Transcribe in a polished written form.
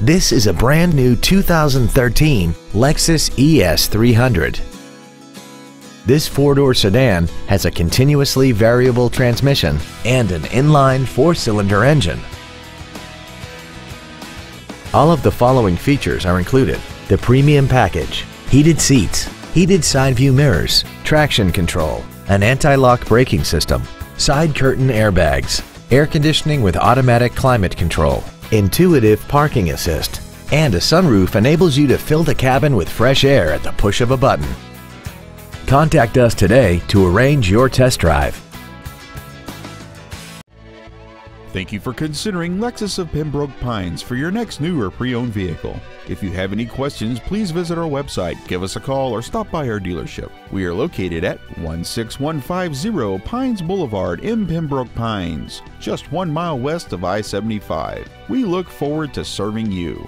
This is a brand new 2013 Lexus ES 300. This four-door sedan has a continuously variable transmission and an inline four-cylinder engine. All of the following features are included: the premium package, heated seats, heated side view mirrors, traction control, an anti-lock braking system, side curtain airbags, air conditioning with automatic climate control, intuitive parking assist, and a sunroof enables you to fill the cabin with fresh air at the push of a button. Contact us today to arrange your test drive. Thank you for considering Lexus of Pembroke Pines for your next new or pre-owned vehicle. If you have any questions, please visit our website, give us a call, or stop by our dealership. We are located at 16150 Pines Boulevard in Pembroke Pines, just 1 mile west of I-75. We look forward to serving you.